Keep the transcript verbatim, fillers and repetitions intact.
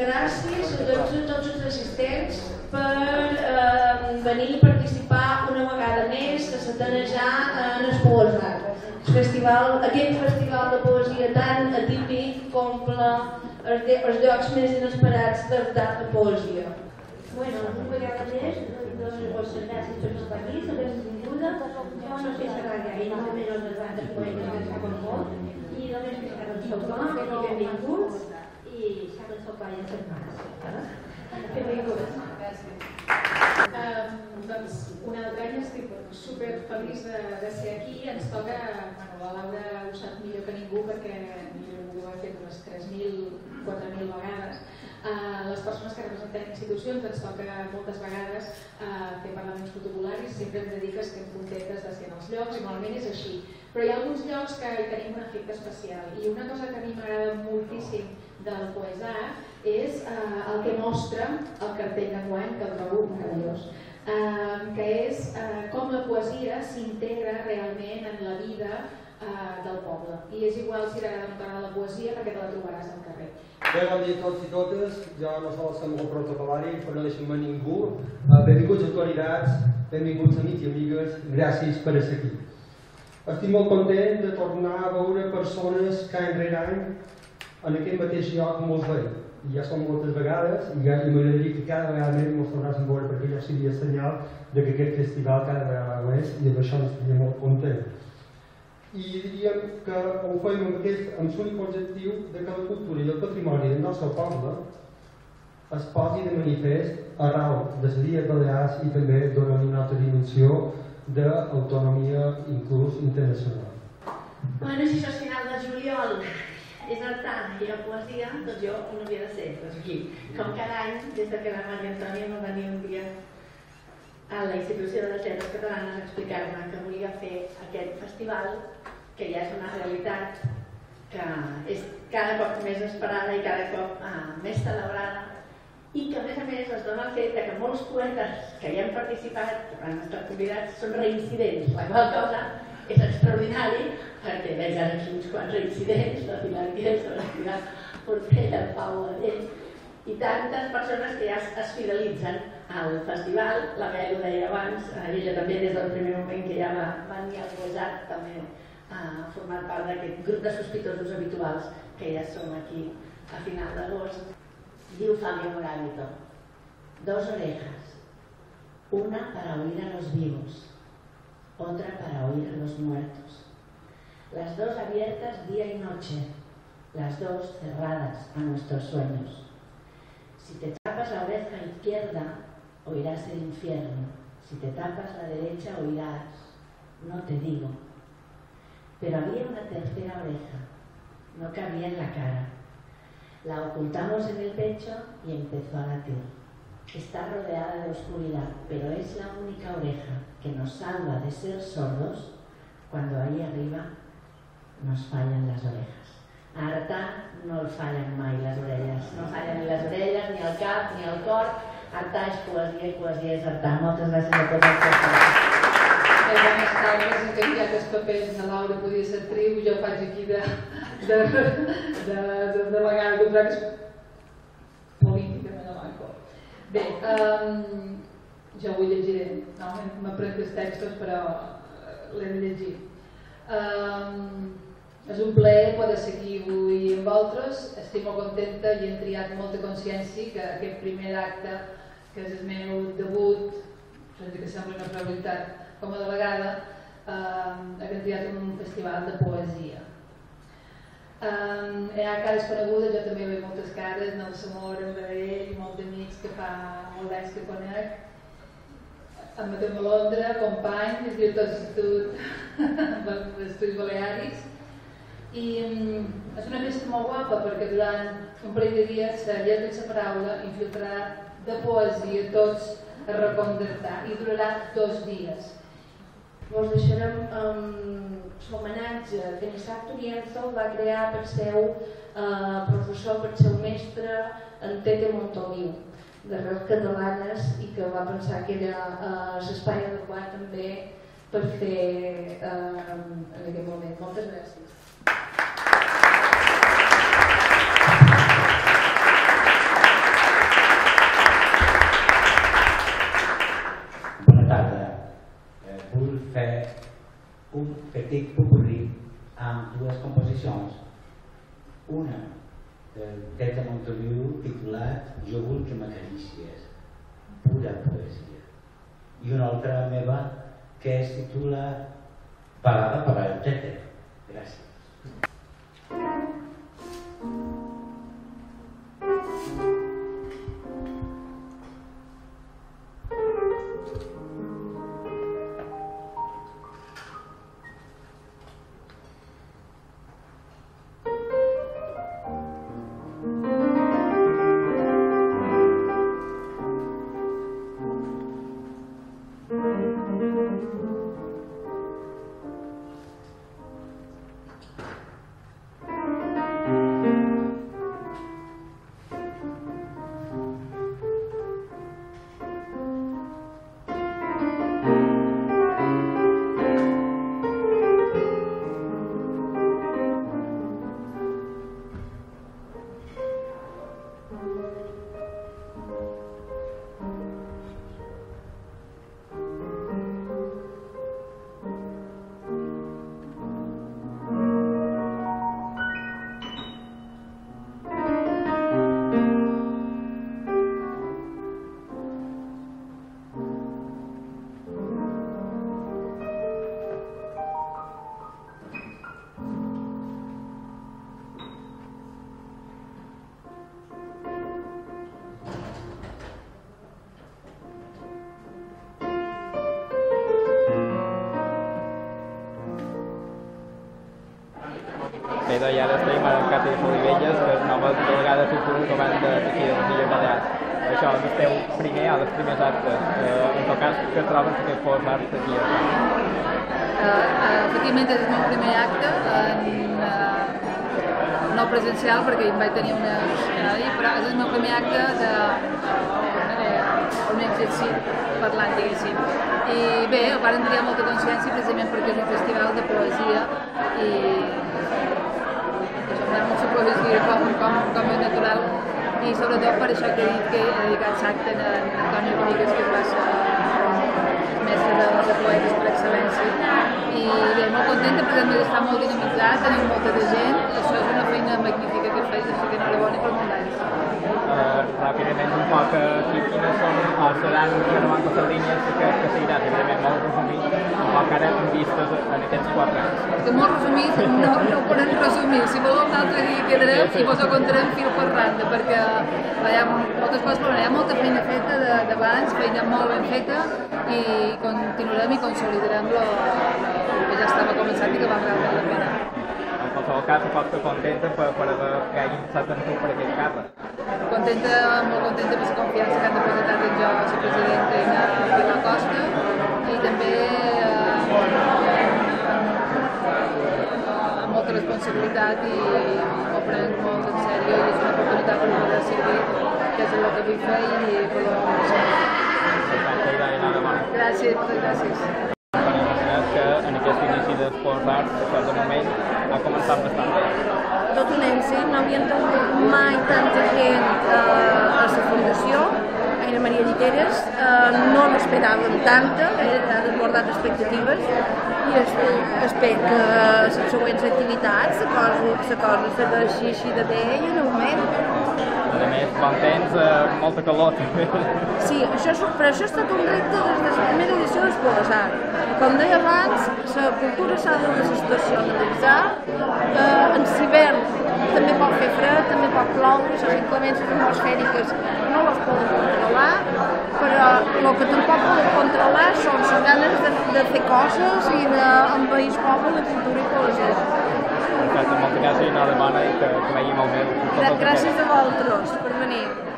gràcies a tots i tots els assistents per venir i participar una vegada més a satanejar en el Poesart, aquest festival de poesia tan atípic com els llocs més inesperats de poesia. Bueno, una vegada més, moltes gràcies per estar aquí, per la benvinguda. Jo no sé si m'agradaria i no menys dels altres poetes que s'ha convocat i només que s'ha convocat i benvinguts i s'ha convocat i s'ha benvinguts. Doncs una altra any estic superfeliç de ser aquí. Ens toca, la Laura ho sap millor que ningú perquè ho ha fet unes tres mil, quatre mil vegades. Les persones que representem institucions ens toca moltes vegades fer parlaments protocolaris, sempre hem de dir que estem contentes de ser en els llocs i normalment és així. Però hi ha alguns llocs que hi tenim un efecte especial i una cosa que a mi m'agrada moltíssim del Poesart és el que mostra el cartell d'enguany que el trobo meravellós, que és com la poesia s'integra realment en la vida del poble. I és igual si t'agrada o no la poesia perquè te la trobaràs al carrer. Bé, bon dia a tots i totes. Jo no sols semblo protocolari, però no deixem a ningú. Benvinguts autoritats, benvinguts amics i amigues, gràcies per ser aquí. Estic molt content de tornar a veure persones que any rere any en aquest mateix lloc molts veiem, i ja són moltes vegades, i m'agradaria que cada vegada més mos tornàs a veure perquè ja seria senyal que aquest festival cada vegada ho és, i amb això n'estaria molt content. I diríem que ho fem amb l'únic objectiu que la cultura i el patrimoni del nostre poble es posi de manifest arreu de les Illes Balears i també donant una altra dimensió d'autonomia inclús internacional. Bueno, si això és final de juliol, és Artà i la poesia, doncs jo on havia de ser, doncs aquí. Com cada any, des que la Maria Antonia va venir un dia a la Institució de les Lletres Catalanes a explicar-me que volia fer aquest festival, que ja és una realitat que és cada cop més esperada i cada cop més celebrada i que a més a més es dona el fet que molts poetes que hi han participat, que han estat convidats, són reincidents, la qual cosa és extraordinari perquè veig ara aquí uns quants reincidents, la Pilar Guiesa, la Pilar Portella, el Pau Adell i tantes persones que ja es fidelitzen al festival. La Mel ho deia abans, ella també des del primer moment que ja va venir al Poesart també ha format part d'aquest grup de sospitosos habituals que ja som aquí a final d'agost. Llufània Moràmito, dos orejas, una para oír a los vivos, otra para oír a los muertos. Las dos abiertas día y noche, las dos cerradas a nuestros sueños. Si te tapas la oreja izquierda, oirás el infierno. Si te tapas la derecha, oirás, no te digo. Pero había una tercera oreja, no cabía en la cara. La ocultamos en el pecho y empezó a latir. Está rodeada de oscuridad, pero es la única oreja que nos salva de ser sordos cuando ahí arriba nos fallan las orejas. A Artà no fallen mai les orelles, no fallen ni les orelles, ni el cap, ni el cor. Artà és poesia i poesia és Artà. Moltes gràcies a tots els que heu estat. He canviat els papers, la Laura podia ser actriu, jo faig aquí de vegada contractes política. Bé, jo ho llegiré, m'aprenc els textos però l'he de llegir. És un plaer poder seguir avui amb vosaltres, estic molt contenta i hem triat molta consciència que aquest primer acte, que és el meu debut, que sembla una probabilitat com a delegada, hem triat un festival de poesia. Hi ha cares conegudes, jo també veig moltes cares, Nelson Moro, en Badell, molts amics que fa molts anys que conec, en Tèter Montpellú, company, director de l'Institut d'Estudis Baleàrics, i és una festa molt guapa perquè durant un parell de dies la lletra i la paraula infiltrarà de poesia tots a reconcertar i durarà dos dies. Vos deixarem l'homenatge que Isaac Turienzo va crear per seu professor, per seu mestre, en Tete Montoliu, d'arrels catalanes, i que va pensar que era l'espai adequat també per fer en aquest moment. Moltes gràcies. petit popurrí amb dues composicions. Una del Tèter Montpellú titulat Jo vull que m'acaricies, pura poesia. I una altra meva que es titula Balada per al Tèter. Gràcies. I ara estem a Artà i Solivelles, que és una altra vegada que ho comanda d'aquí de Rosilla Ballat. Això és el teu primer a les primeres actes, en tot cas que trobes que fos art aquí a Artà. Efectivament és el meu primer acte, no presencial perquè vaig tenir una escenari, però és el meu primer acte d'un exercici parlant, diguéssim. I bé, ho vàrem triar molta consciència precisament perquè és un festival de poesia i com és natural i sobretot per això que he dit que he dedicat l'acte a Antònia Bonicas, que va ser mestre de poetes per excel·lència. I bé, molt contenta perquè hem d'estar molt dinamitzats, tenim molta de gent, això és una feina magnífica que feia, així que enhorabona per molts anys. Ràpidament un poc, quines són o seran que no van passar línies que seguiran, evidentment molt resumit, un poc ara amb vistes en aquests quatre anys. Que molt resumit, no ho podem resumir, si voleu un altre dia quedarem i vos ho contarem fil per randa, perquè hi ha moltes coses, però hi ha molta feina feta d'abans, feina molt ben feta, i continuarem i consolidarem el que ja estava començant i que va realment la pena. En qualsevol cas, pot ser contenta per haver estat en tu per aquest càrrec? Contenta, molt contenta per la confiança que han depositat en jo, la presidenta Aina Maria Vilacosta, i també amb molta responsabilitat i m'ho prenc molt en sèrio i és una oportunitat per poder servir, que és el que vull fer i poder fer-ho. Gràcies, moltes gràcies. Que en aquest inici de Poesart, això de moment, ha començat bastant bé. Totalment, sí. No havíem tingut mai tanta gent a la Fundació Aina Maria Lliteres. No n'esperàvem tanta, ha desbordat expectatives i espero que les següents activitats s'acordi de baixar així de bé i en augment. A més, bon temps, molta calor. Sí, però això ha estat un repte des de la primera edició del Poesart. Com deia abans, la cultura s'ha de desestacionalitzar. En l'hivern també pot fer fred, també pot ploure, les inclemències atmosfèriques no les poden controlar, però el que tampoc poden controlar són les ganes de fer coses i d'envair el poble de cultura i poesia. Moltes gràcies i enhorabona i que veiem molt bé. Gràcies a vosaltres per venir.